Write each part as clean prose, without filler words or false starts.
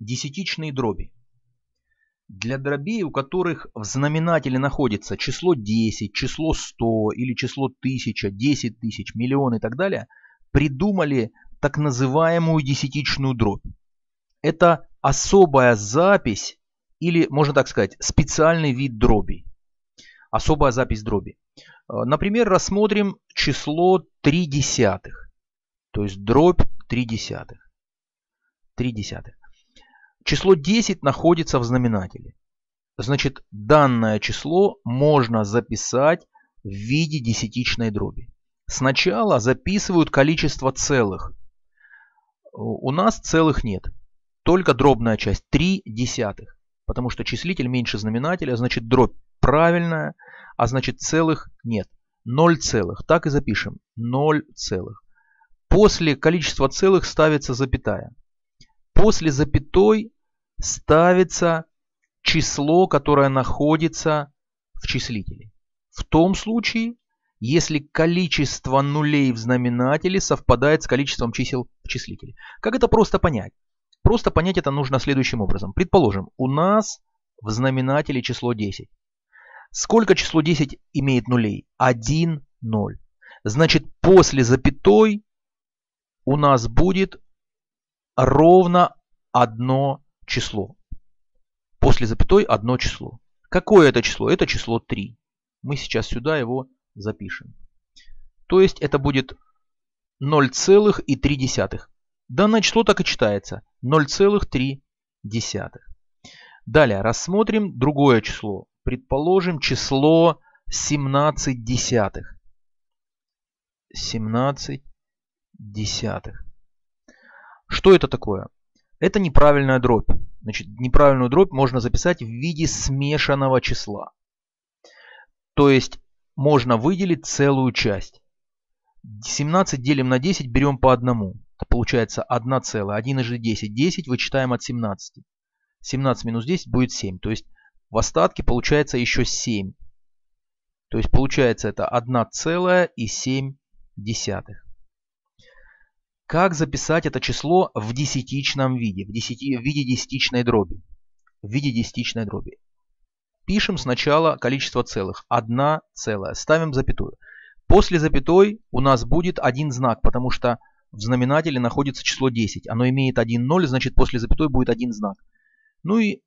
Десятичные дроби. Для дробей, у которых в знаменателе находится число 10, число 100 или число 1000, 10 тысяч, миллион и так далее, придумали так называемую десятичную дробь. Это особая запись или, можно так сказать, специальный вид дробей. Особая запись дроби. Например, рассмотрим число 0,03. То есть дробь 0,03. 0,03. Число 10 находится в знаменателе. Значит, данное число можно записать в виде десятичной дроби. Сначала записывают количество целых. У нас целых нет. Только дробная часть 0,03. Потому что числитель меньше знаменателя, значит дробь правильная, а значит целых нет. 0 целых. Так и запишем. 0 целых. После количества целых ставится запятая. После запятой ставится число, которое находится в числителе. В том случае, если количество нулей в знаменателе совпадает с количеством чисел в числителе. Как это просто понять? Просто понять это нужно следующим образом. Предположим, у нас в знаменателе число 10. Сколько число 10 имеет нулей? 1, 0. Значит, после запятой у нас будет ровно одно число. После запятой одно число. Какое это число? Это число 3. Мы сейчас сюда его запишем. То есть это будет 0,03. Данное число так и читается. 0,3. Далее рассмотрим другое число. Предположим, число 0,17. 0,17. Что это такое? Это неправильная дробь. Значит, неправильную дробь можно записать в виде смешанного числа. То есть можно выделить целую часть. 17 делим на 10, берем по одному. Это получается 1 целая. 1 + 10. 10 вычитаем от 17. 17 минус 10 будет 7. То есть в остатке получается еще 7. То есть получается это 1,07. Как записать это число в десятичном виде, в виде десятичной дроби? В виде десятичной дроби. Пишем сначала количество целых. 1 целая. Ставим запятую. После запятой у нас будет один знак, потому что в знаменателе находится число 10. Оно имеет 1, 0, значит после запятой будет один знак. Ну и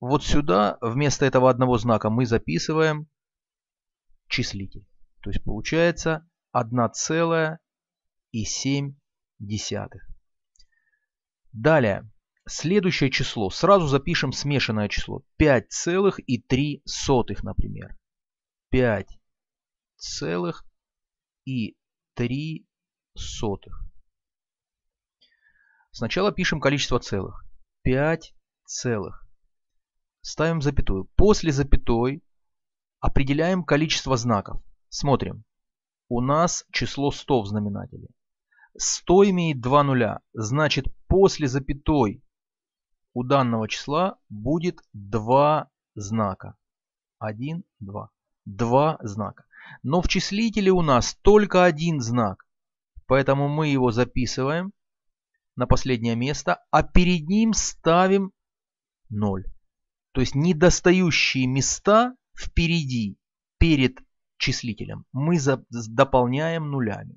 вот сюда вместо этого одного знака мы записываем числитель. То есть получается 1,07. Далее, следующее число. Сразу запишем смешанное число. 5,03, например. 5,03. Сначала пишем количество целых. 5 целых. Ставим запятую. После запятой определяем количество знаков. Смотрим. У нас число 100 в знаменателе. 100 имеет 2 нуля. Значит, после запятой у данного числа будет 2 знака. 1, 2. 2 знака. Но в числителе у нас только один знак. Поэтому мы его записываем на последнее место, а перед ним ставим 0. То есть недостающие места впереди, перед числителем, мы дополняем нулями.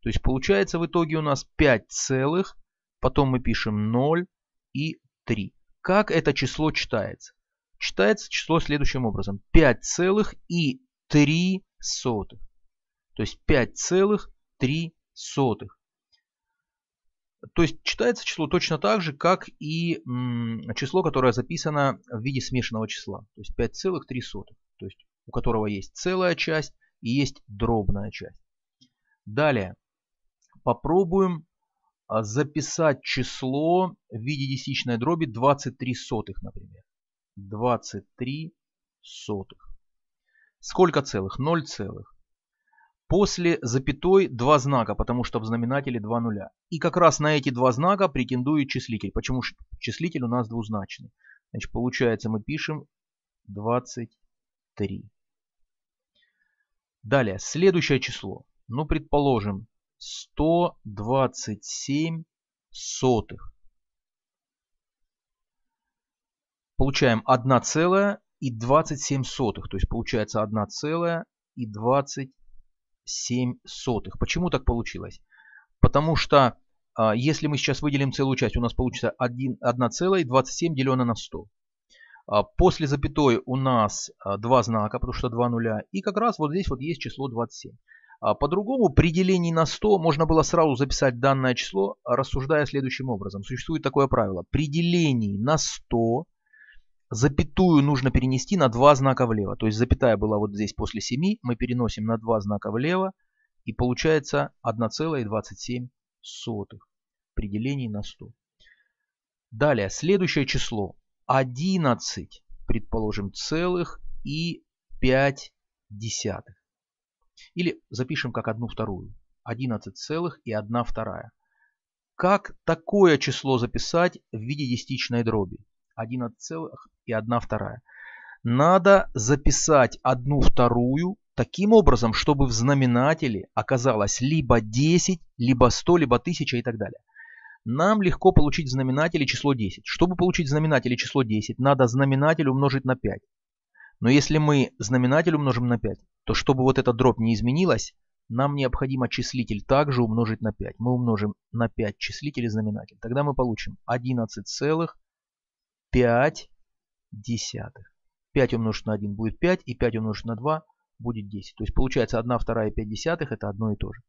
То есть получается в итоге у нас 5 целых, потом мы пишем 0 и 3. Как это число читается? Читается число следующим образом. 5,03. То есть 5,03. То есть читается число точно так же, как и число, которое записано в виде смешанного числа. То есть 5,03. То есть у которого есть целая часть и есть дробная часть. Далее. Попробуем записать число в виде десятичной дроби 23, например. 23. Сколько целых? 0 целых. После запятой 2 знака, потому что в знаменателе 2 нуля. И как раз на эти 2 знака претендует числитель. Почему числитель у нас двузначный? Значит, получается мы пишем 23. Далее, следующее число. Ну, предположим, 127. получаем 1,27, то есть получается 1,27. Почему так получилось? Потому что если мы сейчас выделим целую часть, у нас получится 1,27 деленное на 100. После запятой у нас два знака, потому что 2 нуля. И как раз вот здесь вот есть число 27. По-другому при делении на 100 можно было сразу записать данное число, рассуждая следующим образом. Существует такое правило. При делении на 100 запятую нужно перенести на 2 знака влево. То есть запятая была вот здесь после 7. Мы переносим на 2 знака влево. И получается 1,27. При делении на 100. Далее, следующее число 11, предположим, целых и 0,5. Или запишем как 1/2. 11 целых и 1/2. Как такое число записать в виде десятичной дроби? 11 целых и 1/2. Надо записать 1/2 таким образом, чтобы в знаменателе оказалось либо 10, либо 100, либо 1000 и так далее. Нам легко получить в знаменателе число 10. Чтобы получить в знаменателе число 10, надо знаменатель умножить на 5. Но если мы знаменатель умножим на 5, то чтобы вот эта дробь не изменилась, нам необходимо числитель также умножить на 5. Мы умножим на 5 числитель и знаменатель. Тогда мы получим 11,5. 5 умножить на 1 будет 5, и 5 умножить на 2 будет 10. То есть получается 1/2 и 0,5 это одно и то же.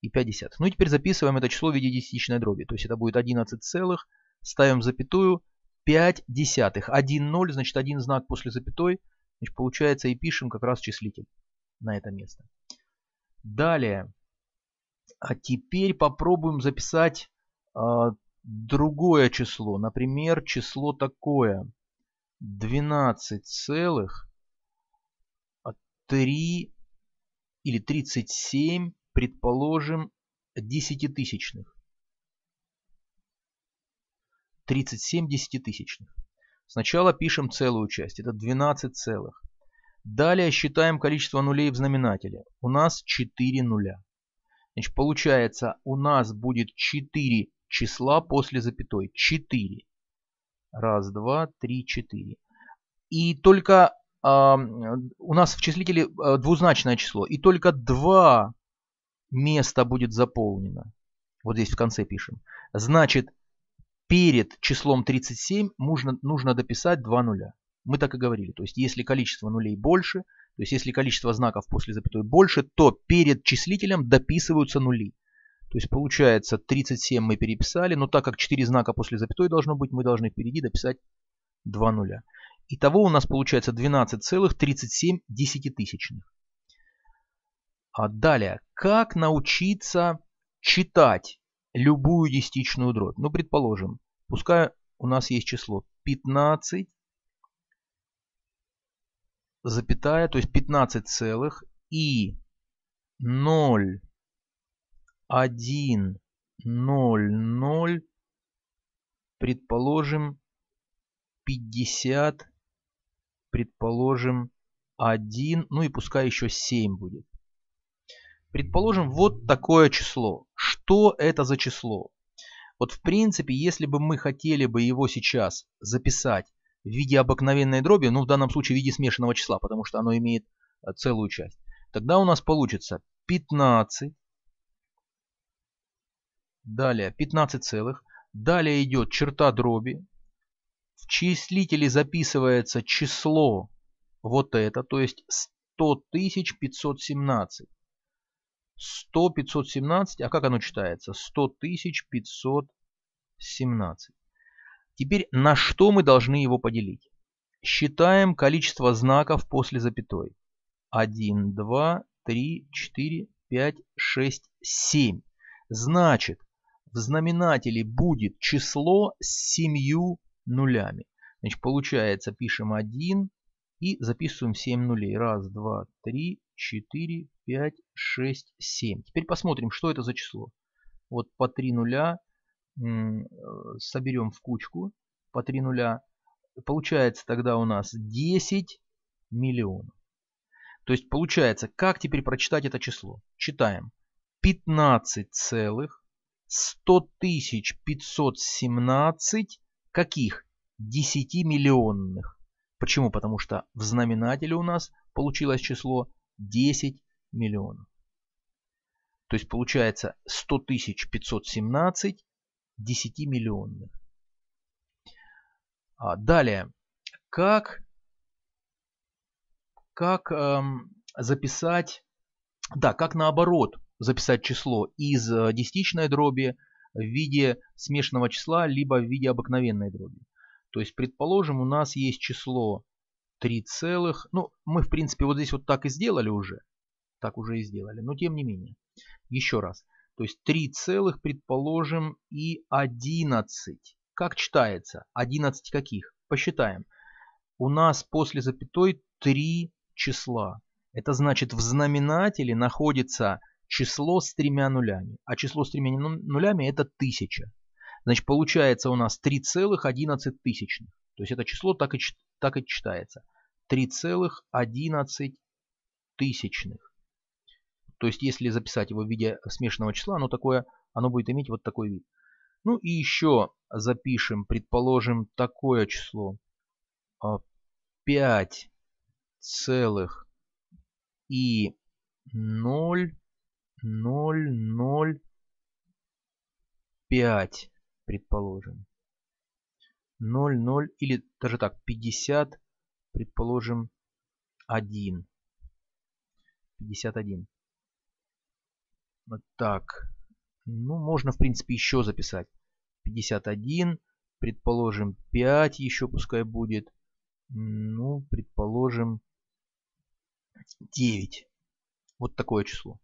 И 0,5. Ну и теперь записываем это число в виде десятичной дроби. То есть это будет 11 целых, ставим запятую, 0,5. 1, 0, значит 1 знак после запятой. Значит, получается и пишем как раз числитель на это место. Далее. А теперь попробуем записать другое число. Например, число такое. 12,3 или 37. Предположим, десятитысячных. 37 десятитысячных. Сначала пишем целую часть. Это 12 целых. Далее считаем количество нулей в знаменателе. У нас 4 нуля. Значит, получается, у нас будет 4 числа после запятой. 4. 1, 2, 3, 4. И только у нас в числителе двузначное число. И только 2 место будет заполнено. Вот здесь в конце пишем. Значит, перед числом 37 нужно дописать 2 нуля. Мы так и говорили. То есть, если количество нулей больше, то есть, если количество знаков после запятой больше, то перед числителем дописываются нули. То есть, получается, 37 мы переписали, но так как 4 знака после запятой должно быть, мы должны впереди дописать 2 нуля. Итого у нас получается 12,37 десятитысячных. А далее, как научиться читать любую десятичную дробь? Ну, предположим, пускай у нас есть число 15, то есть 15 целых и 0, 1, 0, 0, предположим, 50, предположим, 1, ну и пускай еще 7 будет. Предположим, вот такое число. Что это за число? Вот в принципе, если бы мы хотели бы его сейчас записать в виде обыкновенной дроби, ну в данном случае в виде смешанного числа, потому что оно имеет целую часть, тогда у нас получится 15, далее 15 целых, далее идет черта дроби, в числителе записывается число вот это, то есть 100 517. 100 517, а как оно читается? 100 517. Теперь на что мы должны его поделить? Считаем количество знаков после запятой. 1, 2, 3, 4, 5, 6, 7. Значит, в знаменателе будет число с 7 нулями. Значит, получается, пишем 1 и записываем 7 нулей. 1, 2, 3, 4, 5, 6, 7. Теперь посмотрим, что это за число. Вот по 3 нуля соберем в кучку. По 3 нуля. Получается тогда у нас 10 миллионов. То есть получается, как теперь прочитать это число? Читаем. 15,100 517 каких? 10-миллионных. Почему? Потому что в знаменателе у нас получилось число 10 миллионов. То есть получается 100 517 10-миллионных. Далее, как наоборот записать число из десятичной дроби в виде смешанного числа, либо в виде обыкновенной дроби. То есть, предположим, у нас есть число 3 целых. Ну, мы, в принципе, вот здесь вот так и сделали уже. Так уже и сделали, но тем не менее. Еще раз. То есть 3 целых, предположим, и 11. Как читается? 11 каких? Посчитаем. У нас после запятой 3 числа. Это значит, в знаменателе находится число с тремя нулями. А число с тремя нулями это 1000. Значит, получается у нас 3,11. То есть это число так и читается. 3,11. То есть если записать его в виде смешанного числа, оно будет иметь вот такой вид. Ну и еще запишем, предположим, такое число 5,0005, предположим. 00 или даже так 50, предположим, 1. 51. Вот так. Ну, можно, в принципе, еще записать. 51, предположим, 5 еще пускай будет. Ну, предположим, 9. Вот такое число.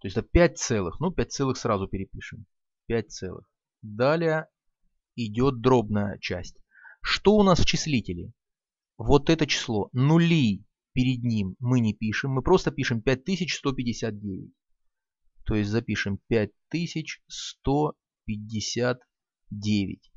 То есть это 5 целых. Ну, 5 целых сразу перепишем. 5 целых. Далее идет дробная часть. Что у нас в числителе? Вот это число. Нули перед ним мы не пишем. Мы просто пишем 5159. То есть запишем 5159.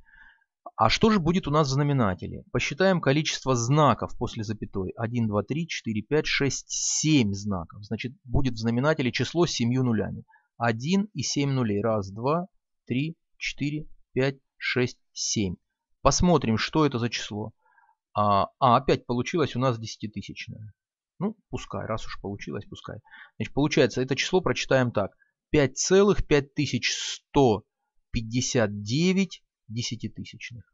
А что же будет у нас в знаменателе? Посчитаем количество знаков после запятой. 1, 2, 3, 4, 5, 6, 7 знаков. Значит, будет в знаменателе число с 7 нулями. 1 и 7 нулей. 1, 2, 3, 4, 5, 6, 7. Посмотрим, что это за число. Опять получилось у нас 10-тысячное. Ну, пускай, раз уж получилось, пускай. Значит, получается, это число прочитаем так. 5,5159 десятитысячных.